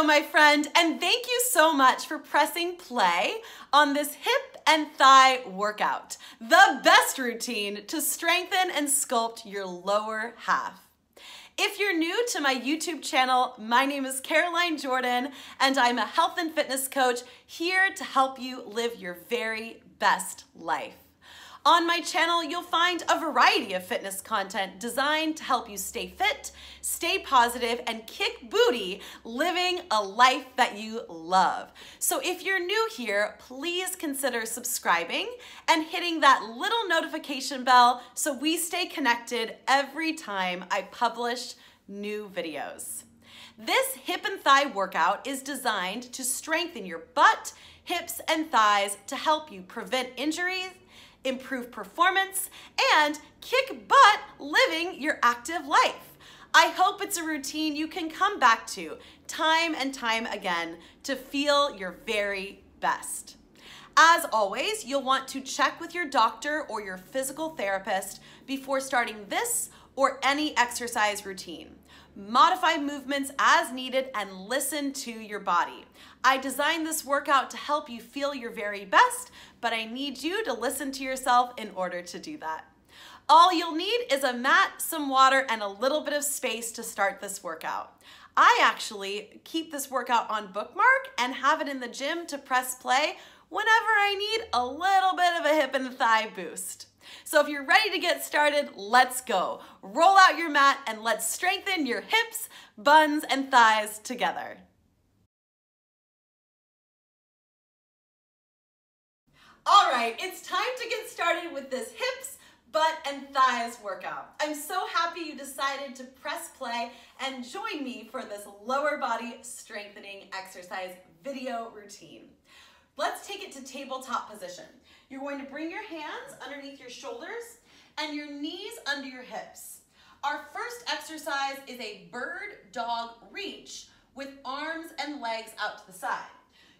Hello, my friend, and thank you so much for pressing play on this hip and thigh workout, the best routine to strengthen and sculpt your lower half. If you're new to my YouTube channel, my name is Caroline Jordan, and I'm a health and fitness coach here to help you live your very best life. On my channel, you'll find a variety of fitness content designed to help you stay fit, stay positive, and kick booty living a life that you love. So if you're new here, please consider subscribing and hitting that little notification bell so we stay connected every time I publish new videos. This hip and thigh workout is designed to strengthen your butt, hips, and thighs to help you prevent injuries, improve performance, and kick butt living your active life. I hope it's a routine you can come back to time and time again to feel your very best. As always, you'll want to check with your doctor or your physical therapist before starting this or any exercise routine. Modify movements as needed and listen to your body. I designed this workout to help you feel your very best, but I need you to listen to yourself in order to do that. All you'll need is a mat, some water, and a little bit of space to start this workout. I actually keep this workout on bookmark and have it in the gym to press play whenever I need a little bit of a hip and thigh boost. So if you're ready to get started, let's go. Roll out your mat and let's strengthen your hips, buns, and thighs together. All right, it's time to get started with this hips, butt, and thighs workout. I'm so happy you decided to press play and join me for this lower body strengthening exercise video routine. Let's take it to tabletop position. You're going to bring your hands underneath your shoulders and your knees under your hips. Our first exercise is a bird dog reach with arms and legs out to the side.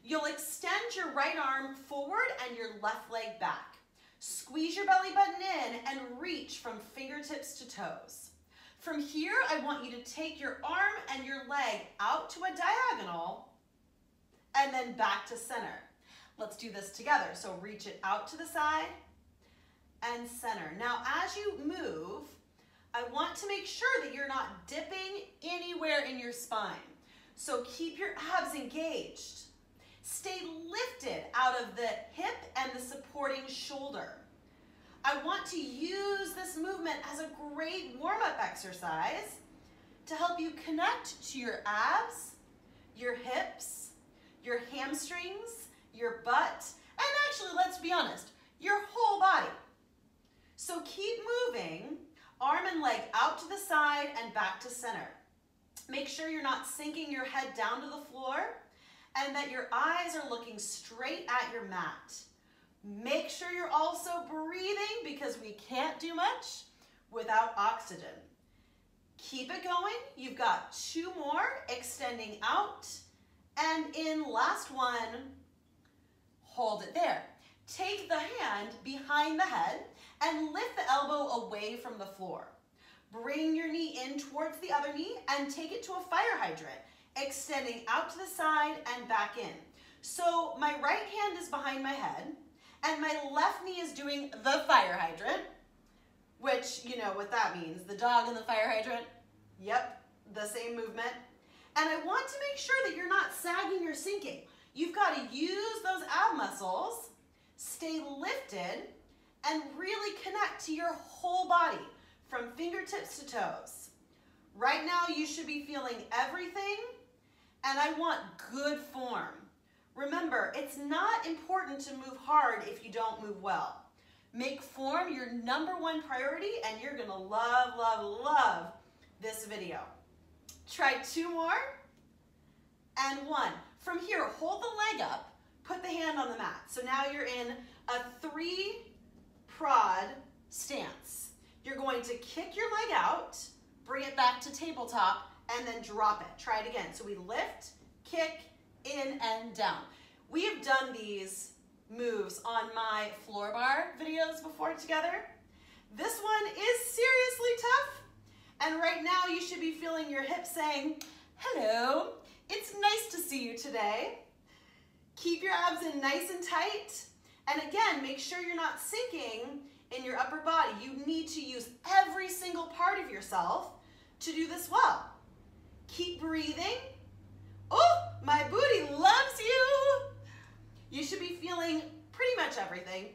You'll extend your right arm forward and your left leg back. Squeeze your belly button in and reach from fingertips to toes. From here, I want you to take your arm and your leg out to a diagonal and then back to center. Let's do this together. So reach it out to the side and center. Now, as you move, I want to make sure that you're not dipping anywhere in your spine. So keep your abs engaged. Stay lifted out of the hip and the supporting shoulder. I want to use this movement as a great warm-up exercise to help you connect to your abs, your hips, your hamstrings, your butt, and actually, let's be honest, your whole body. So keep moving, arm and leg out to the side and back to center. Make sure you're not sinking your head down to the floor and that your eyes are looking straight at your mat. Make sure you're also breathing because we can't do much without oxygen. Keep it going. You've got two more, extending out and in, last one. Hold it there. Take the hand behind the head and lift the elbow away from the floor. Bring your knee in towards the other knee and take it to a fire hydrant, extending out to the side and back in. So my right hand is behind my head and my left knee is doing the fire hydrant, which you know what that means, the dog and the fire hydrant. Yep, the same movement. And I want to make sure that you're not sagging or sinking. You've got to use those ab muscles, stay lifted, and really connect to your whole body from fingertips to toes. Right now, you should be feeling everything, and I want good form. Remember, it's not important to move hard if you don't move well. Make form your #1 priority, and you're going to love, love, love this video. Try two more, and one. From here, hold the leg up, put the hand on the mat. So now you're in a three-prod stance. You're going to kick your leg out, bring it back to tabletop, and then drop it. Try it again. So we lift, kick, in, and down. We have done these moves on my floor bar videos before together. This one is seriously tough, and right now you should be feeling your hips saying, hello. It's nice to see you today. Keep your abs in nice and tight. And again, make sure you're not sinking in your upper body. You need to use every single part of yourself to do this well. Keep breathing. Oh, my booty loves you. You should be feeling pretty much everything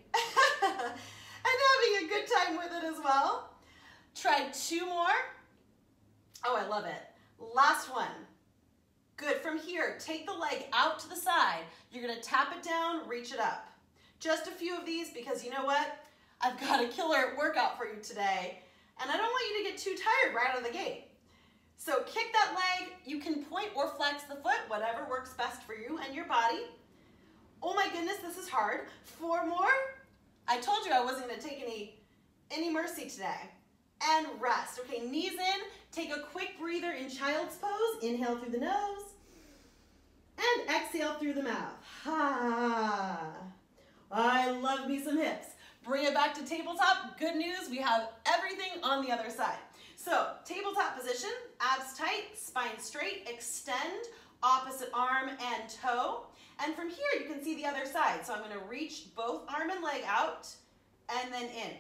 and having a good time with it as well. Try two more. Oh, I love it. Last one. Good. From here, take the leg out to the side. You're going to tap it down, reach it up. Just a few of these because you know what? I've got a killer workout for you today, and I don't want you to get too tired right out of the gate. So kick that leg. You can point or flex the foot, whatever works best for you and your body. Oh my goodness, this is hard. Four more. I told you I wasn't going to take any mercy today. And rest. Okay, knees in. Take a quick breather in child's pose. Inhale through the nose. And exhale through the mouth. Ha. I love me some hips. Bring it back to tabletop. Good news, we have everything on the other side. So, tabletop position, abs tight, spine straight, extend, opposite arm and toe. And from here, you can see the other side. So I'm going to reach both arm and leg out and then in.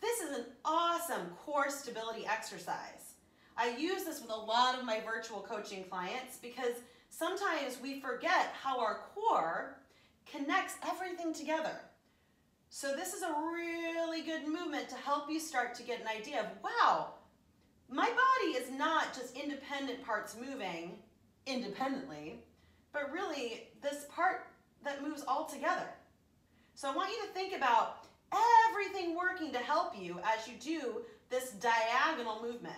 This is an awesome core stability exercise. I use this with a lot of my virtual coaching clients because sometimes we forget how our core connects everything together. So this is a really good movement to help you start to get an idea of, wow, my body is not just independent parts moving independently, but really this part that moves all together. So I want you to think about everything working to help you as you do this diagonal movement.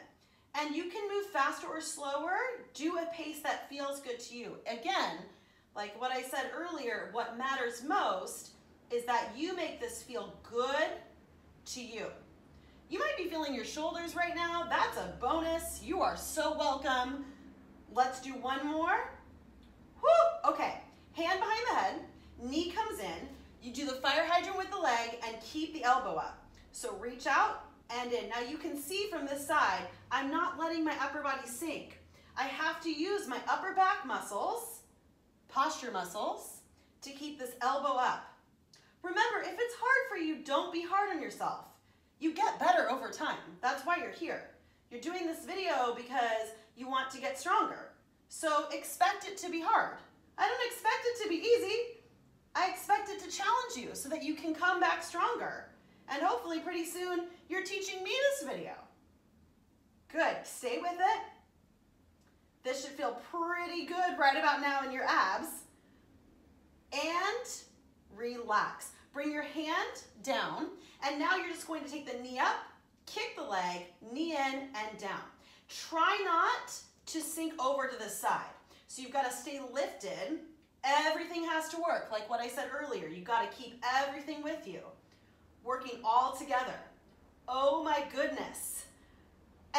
And you can move faster or slower, do a pace that feels good to you. Again, like what I said earlier, what matters most is that you make this feel good to you. You might be feeling your shoulders right now. That's a bonus. You are so welcome. Let's do one more. Woo! Okay, hand behind the head, knee comes in. You do the fire hydrant with the leg and keep the elbow up. So reach out and in. Now you can see from this side, I'm not letting my upper body sink. I have to use my upper back muscles, posture muscles, to keep this elbow up. Remember, if it's hard for you, don't be hard on yourself. You get better over time. That's why you're here. You're doing this video because you want to get stronger. So expect it to be hard. I don't expect it to be easy. I expect it to challenge you so that you can come back stronger. And hopefully pretty soon you're teaching me this video. Good. Stay with it. This should feel pretty good right about now in your abs. And relax. Bring your hand down, and now you're just going to take the knee up, kick the leg, knee in and down. Try not to sink over to the side. So you've got to stay lifted. Everything has to work. Like what I said earlier, you've got to keep everything with you, working all together. Oh my goodness.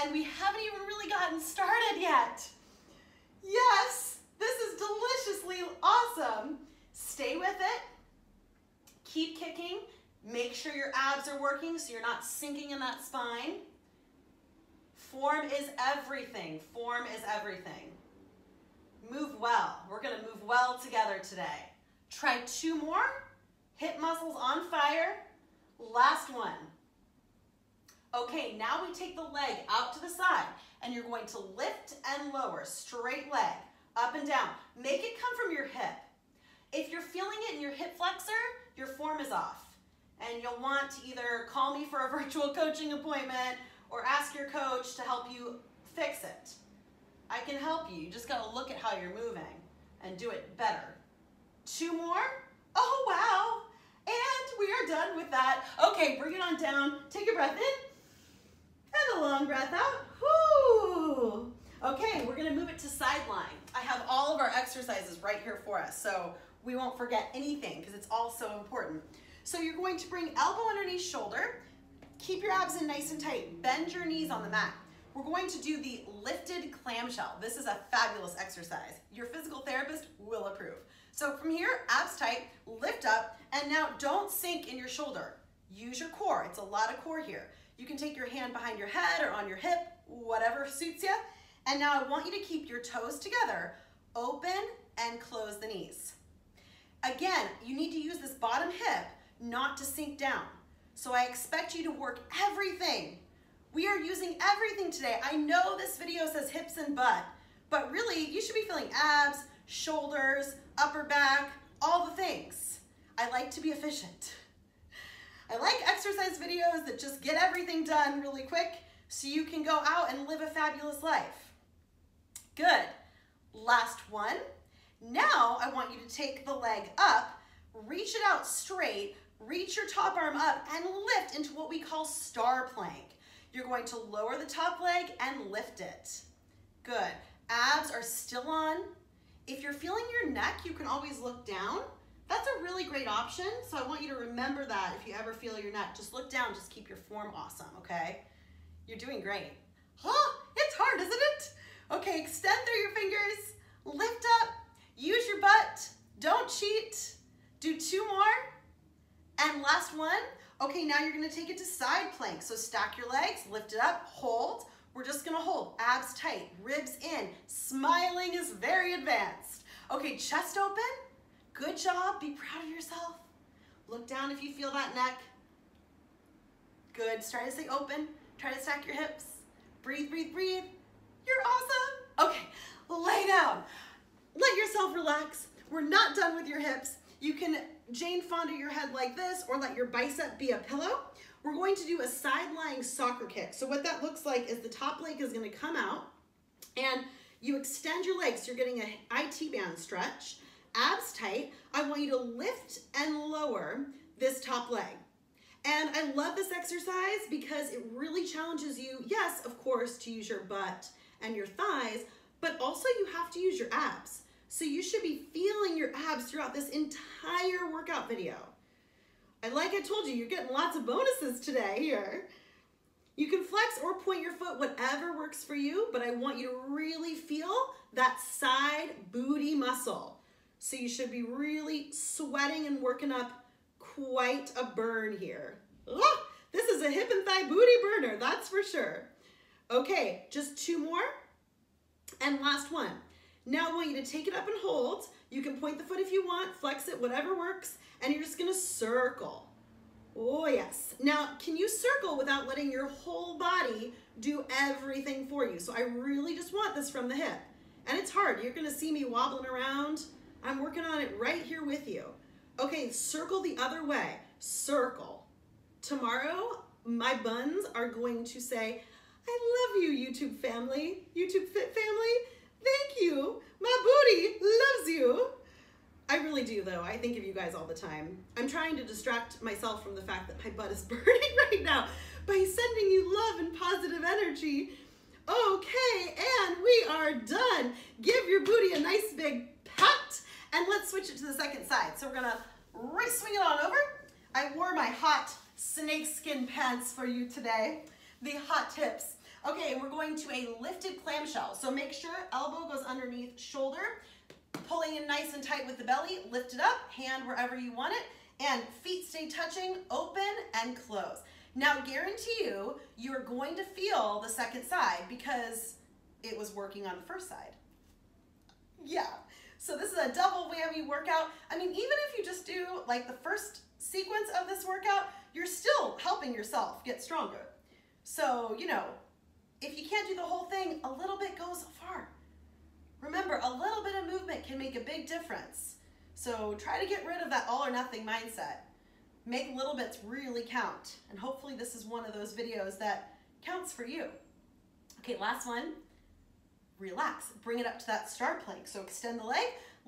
And we haven't even really gotten started yet. Yes, this is deliciously awesome. Stay with it. Keep kicking. Make sure your abs are working so you're not sinking in that spine. Form is everything. Form is everything. Move well. We're going to move well together today. Try two more. Hip muscles on fire. Last one. Okay, now we take the leg out to the side and you're going to lift and lower. Straight leg. Up and down. Make it come from your hip. If you're feeling it in your hip flexor, your form is off. And you'll want to either call me for a virtual coaching appointment or ask your coach to help you fix it. I can help you. You just got to look at how you're moving and do it better. Two more. Oh, wow. And we are done with that. Okay, bring it on down. Take a breath in and a long breath out. Whoo. Okay, we're going to move it to sideline. I have all of our exercises right here for us. So we won't forget anything because it's all so important. So you're going to bring elbow underneath shoulder. Keep your abs in nice and tight. Bend your knees on the mat. We're going to do the lifted clamshell. This is a fabulous exercise. Your physical therapist will approve. So from here, abs tight, lift up, and now don't sink in your shoulder. Use your core. It's a lot of core here. You can take your hand behind your head or on your hip, whatever suits you. And now I want you to keep your toes together Open and close the knees. Again, you need to use this bottom hip not to sink down. So I expect you to work everything. We are using everything today. I know this video says hips and butt, but really you should be feeling abs, shoulders, upper back, all the things. I like to be efficient. I like exercise videos that just get everything done really quick so you can go out and live a fabulous life. Good. Last one. Now I want you to take the leg up, reach it out straight, reach your top arm up and lift into what we call star plank. You're going to lower the top leg and lift it. Good. Abs are still on. If you're feeling your neck, you can always look down. That's a really great option, so I want you to remember that if you ever feel your neck. Just look down, just keep your form awesome, okay? You're doing great. Huh? It's hard, isn't it? Okay, extend through your fingers, lift up, use your butt, don't cheat. Do two more, and last one. Okay, now you're gonna take it to side plank, so stack your legs, lift it up, hold. We're just gonna hold, abs tight, ribs in. Smiling is very advanced. Okay, chest open. Good job, be proud of yourself. Look down if you feel that neck. Good, try to stay open. Try to stack your hips. Breathe, breathe, breathe. You're awesome. Okay, lay down. Let yourself relax. We're not done with your hips. You can Jane Fonda your head like this or let your bicep be a pillow. We're going to do a side lying soccer kick. So what that looks like is the top leg is gonna come out and you extend your legs. You're getting an IT band stretch. Abs tight, I want you to lift and lower this top leg. And I love this exercise because it really challenges you, yes, of course, to use your butt and your thighs, but also you have to use your abs. So you should be feeling your abs throughout this entire workout video. And like I told you, you're getting lots of bonuses today here. You can flex or point your foot, whatever works for you, but I want you to really feel that side booty muscle. So you should be really sweating and working up quite a burn here. Ugh, this is a hip and thigh booty burner, that's for sure. Okay, just two more and last one. Now I want you to take it up and hold. You can point the foot if you want, flex it, whatever works, and you're just gonna circle. Oh yes. Now, can you circle without letting your whole body do everything for you? So I really just want this from the hip. And it's hard, you're gonna see me wobbling around. I'm working on it right here with you. Okay, circle the other way, circle. Tomorrow, my buns are going to say, I love you, YouTube family, YouTube Fit family, thank you. My booty loves you. I really do though, I think of you guys all the time. I'm trying to distract myself from the fact that my butt is burning right now by sending you love and positive energy. Okay, and we are done. Give your booty a nice big pat. And let's switch it to the second side. So we're gonna swing it on over. I wore my hot snakeskin pants for you today, the hot hips. Okay, we're going to a lifted clamshell. So make sure elbow goes underneath shoulder, pulling in nice and tight with the belly, lift it up, hand wherever you want it, and feet stay touching, open and close. Now guarantee you, you're going to feel the second side because it was working on the first side. Yeah. So this is a double whammy workout. I mean, even if you just do like the first sequence of this workout, you're still helping yourself get stronger. So, you know, if you can't do the whole thing, a little bit goes far. Remember, a little bit of movement can make a big difference. So try to get rid of that all or nothing mindset. Make little bits really count. And hopefully this is one of those videos that counts for you. Okay, last one. Relax, bring it up to that star plank. So extend the leg,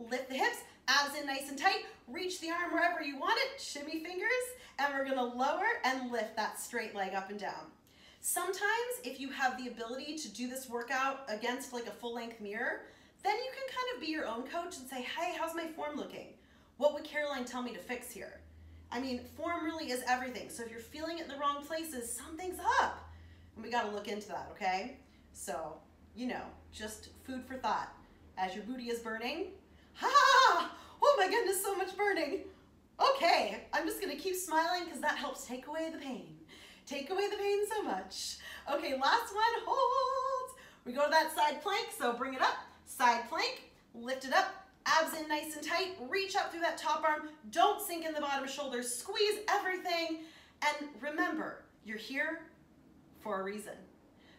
lift the hips, abs in nice and tight, reach the arm wherever you want it, shimmy fingers, and we're gonna lower and lift that straight leg up and down. Sometimes if you have the ability to do this workout against like a full length mirror, then you can kind of be your own coach and say, hey, how's my form looking? What would Caroline tell me to fix here? I mean, form really is everything. So if you're feeling it in the wrong places, something's up. And we gotta look into that, okay? So, you know, just food for thought. As your booty is burning, ha! Oh my goodness, so much burning. Okay, I'm just gonna keep smiling because that helps take away the pain. Take away the pain so much. Okay, last one, hold. We go to that side plank, so bring it up, side plank, Lift it up, abs in nice and tight, reach up through that top arm, don't sink in the bottom shoulder, squeeze everything, and remember, you're here for a reason.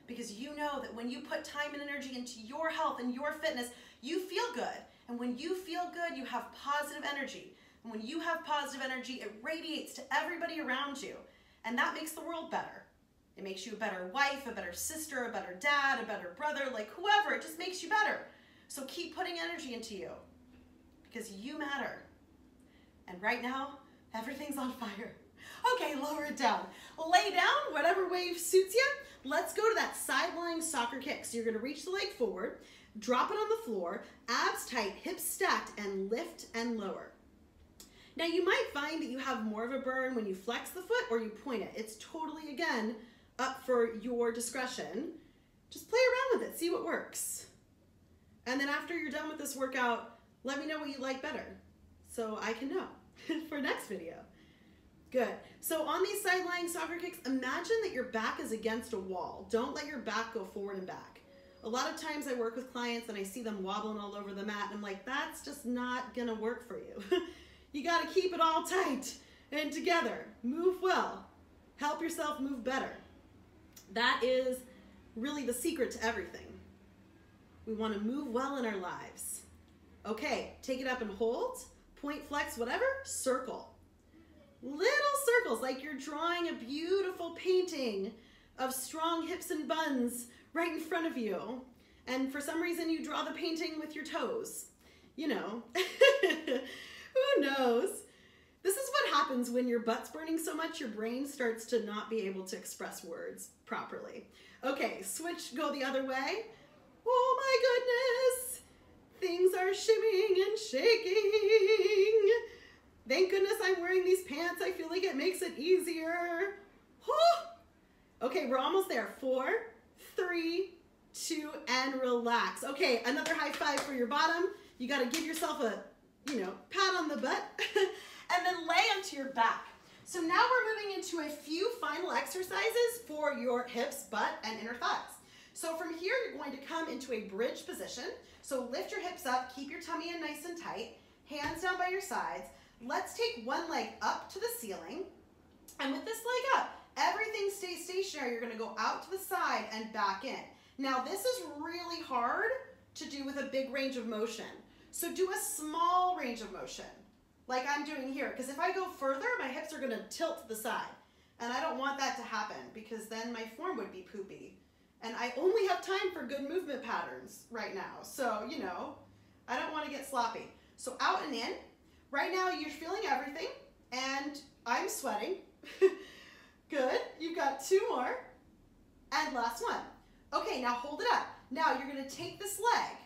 Because you know that when you put time and energy into your health and your fitness, you feel good. And when you feel good, you have positive energy. And when you have positive energy, it radiates to everybody around you. And that makes the world better. It makes you a better wife, a better sister, a better dad, a better brother, like whoever, it just makes you better. So keep putting energy into you because you matter. And right now, everything's on fire. Okay, lower it down. Lay down, whatever wave suits you. Let's go to that side-lying soccer kick. So you're gonna reach the leg forward, drop it on the floor, abs tight, hips stacked, and lift and lower. Now you might find that you have more of a burn when you flex the foot or you point it. It's totally, again, up for your discretion. Just play around with it, see what works. And then after you're done with this workout, let me know what you like better so I can know for next video. Good. So on these side-lying soccer kicks, imagine that your back is against a wall. Don't let your back go forward and back. A lot of times I work with clients and I see them wobbling all over the mat and I'm like, that's just not gonna work for you. You gotta keep it all tight and together. Move well. Help yourself move better. That is really the secret to everything. We wanna move well in our lives. Okay, take it up and hold, point, flex, whatever, circle. Little circles, like you're drawing a beautiful painting of strong hips and buns right in front of you. And for some reason you draw the painting with your toes. You know, who knows? This is what happens when your butt's burning so much, your brain starts to not be able to express words properly. Okay, switch, go the other way. Oh my goodness, things are shimmying and shaking. Thank goodness I'm wearing these pants. I feel like it makes it easier. Whew. Okay, we're almost there. 4, 3, 2, and relax. Okay, another high five for your bottom. You gotta give yourself a, pat on the butt. And then lay onto your back. So now we're moving into a few final exercises for your hips, butt, and inner thighs. So from here, you're going to come into a bridge position. So lift your hips up, keep your tummy in nice and tight, hands down by your sides. Let's take one leg up to the ceiling, and with this leg up, everything stays stationary. You're gonna go out to the side and back in. Now this is really hard to do with a big range of motion. So do a small range of motion, like I'm doing here, because if I go further, my hips are gonna tilt to the side, and I don't want that to happen because then my form would be poopy. And I only have time for good movement patterns right now. So, I don't wanna get sloppy. So out and in. Right now you're feeling everything and I'm sweating. Good, you've got 2 more and last one. Okay, now hold it up. Now you're gonna take this leg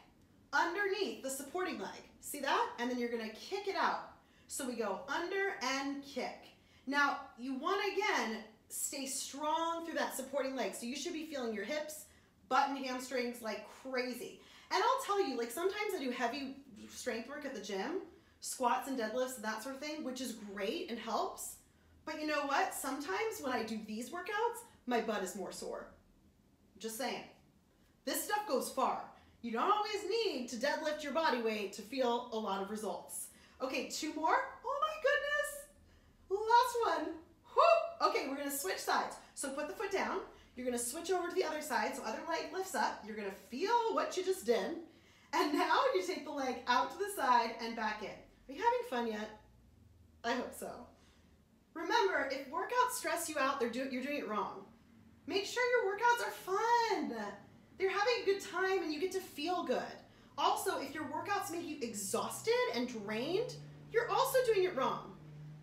underneath the supporting leg. See that? And then you're gonna kick it out. So we go under and kick. Now you wanna again, stay strong through that supporting leg. So you should be feeling your hips, butt and hamstrings like crazy. And I'll tell you, like sometimes I do heavy strength work at the gym, squats and deadlifts and that sort of thing, which is great and helps. But you know what? Sometimes when I do these workouts, my butt is more sore. Just saying. This stuff goes far. You don't always need to deadlift your body weight to feel a lot of results. Okay, 2 more. Oh my goodness. Last one. Whew. Okay, we're gonna switch sides. So put the foot down. You're gonna switch over to the other side. So other leg lifts up. You're gonna feel what you just did. And now you take the leg out to the side and back in. Are you having fun yet? I hope so. Remember, if workouts stress you out, you're doing it wrong. Make sure your workouts are fun. They're having a good time and you get to feel good. Also, if your workouts make you exhausted and drained, you're also doing it wrong.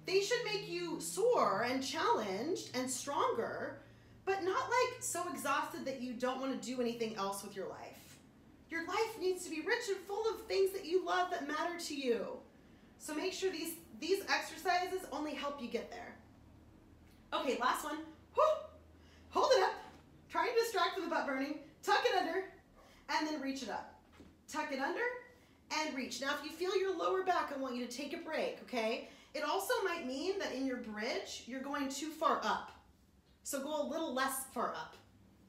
They should make you sore and challenged and stronger, but not like so exhausted that you don't want to do anything else with your life. Your life needs to be rich and full of things that you love that matter to you. So make sure these exercises only help you get there. Okay, last one. Whew. Hold it up. Try to distract from the butt burning. Tuck it under and then reach it up. Tuck it under and reach. Now if you feel your lower back, I want you to take a break, okay? It also might mean that in your bridge, you're going too far up. So go a little less far up,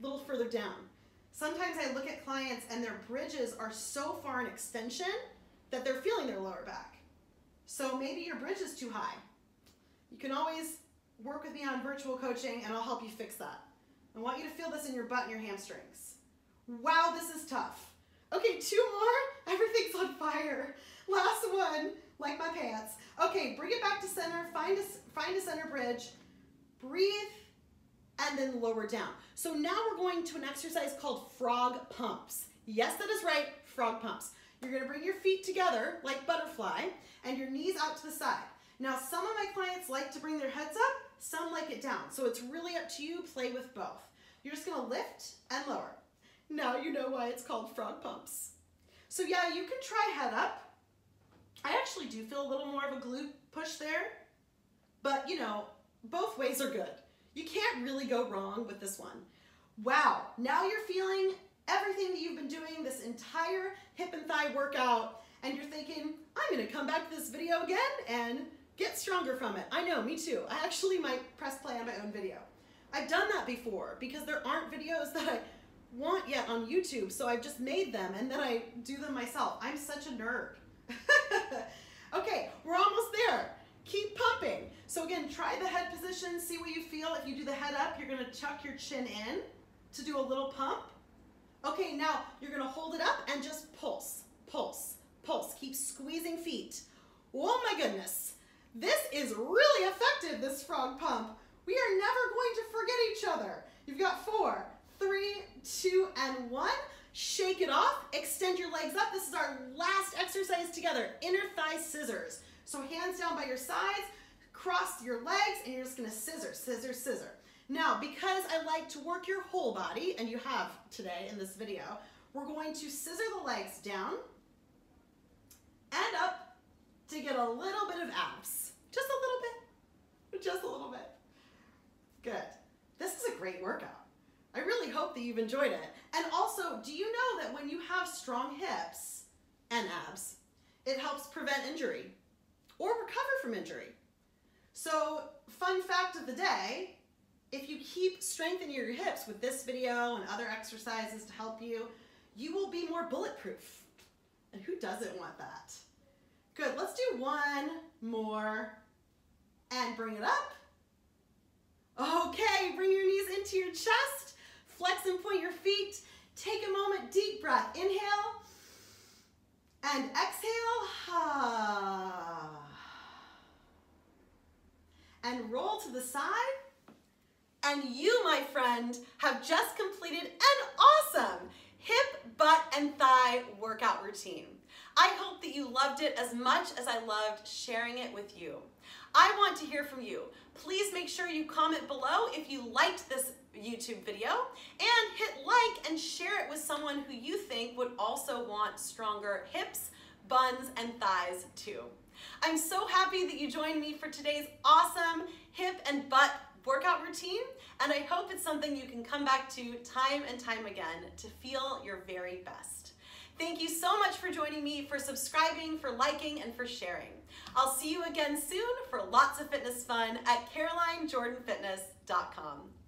a little further down. Sometimes I look at clients and their bridges are so far in extension that they're feeling their lower back. So maybe your bridge is too high. You can always work with me on virtual coaching and I'll help you fix that. I want you to feel this in your butt and your hamstrings. Wow, this is tough. Okay, two more, everything's on fire. Last one, like my pants. Okay, bring it back to center, find a center bridge, breathe, and then lower down. So now we're going to an exercise called frog pumps. Yes, that is right, frog pumps. You're gonna bring your feet together like butterfly and your knees out to the side. Now, some of my clients like to bring their heads up, some like it down. So it's really up to you, play with both. You're just gonna lift and lower. Now you know why it's called frog pumps. So yeah, you can try head up. I actually do feel a little more of a glute push there, but you know, both ways are good. You can't really go wrong with this one. Wow, now you're feeling everything that you've been doing this entire hip and thigh workout, and you're thinking, I'm gonna come back to this video again and get stronger from it. I know, me too. I actually might press play on my own video. I've done that before because there aren't videos that I want yet on YouTube, so I've just made them and then I do them myself. I'm such a nerd. Okay, we're almost there. Keep pumping. So again, try the head position, see what you feel. If you do the head up, you're gonna tuck your chin in to do a little pump. Okay, now you're gonna hold it up and just pulse, pulse, pulse. Keep squeezing feet. Oh my goodness. This is really effective, this frog pump. We are never going to forget each other. You've got 4, 3, 2, and 1. Shake it off, extend your legs up. This is our last exercise together, inner thigh scissors. So hands down by your sides, cross your legs, and you're just gonna scissor, scissor, scissor. Now, because I like to work your whole body, and you have today in this video, we're going to scissor the legs down and up to get a little bit of abs. Just a little bit, just a little bit. Good, this is a great workout. I really hope that you've enjoyed it. And also, do you know that when you have strong hips and abs, it helps prevent injury or recover from injury? So, fun fact of the day, if you keep strengthening your hips with this video and other exercises to help you, you will be more bulletproof. And who doesn't want that? Good, let's do one more and bring it up. Okay, bring your knees into your chest. Flex and point your feet. Take a moment, deep breath. Inhale and exhale. And roll to the side. And you, my friend, have just completed an awesome hip, butt, and thigh workout routine. I hope that you loved it as much as I loved sharing it with you. I want to hear from you. Please make sure you comment below if you liked this YouTube video and hit like and share it with someone who you think would also want stronger hips, buns, and thighs too. I'm so happy that you joined me for today's awesome hip and butt workout routine, and I hope it's something you can come back to time and time again to feel your very best. Thank you so much for joining me, for subscribing, for liking, and for sharing. I'll see you again soon for lots of fitness fun at CarolineJordanFitness.com.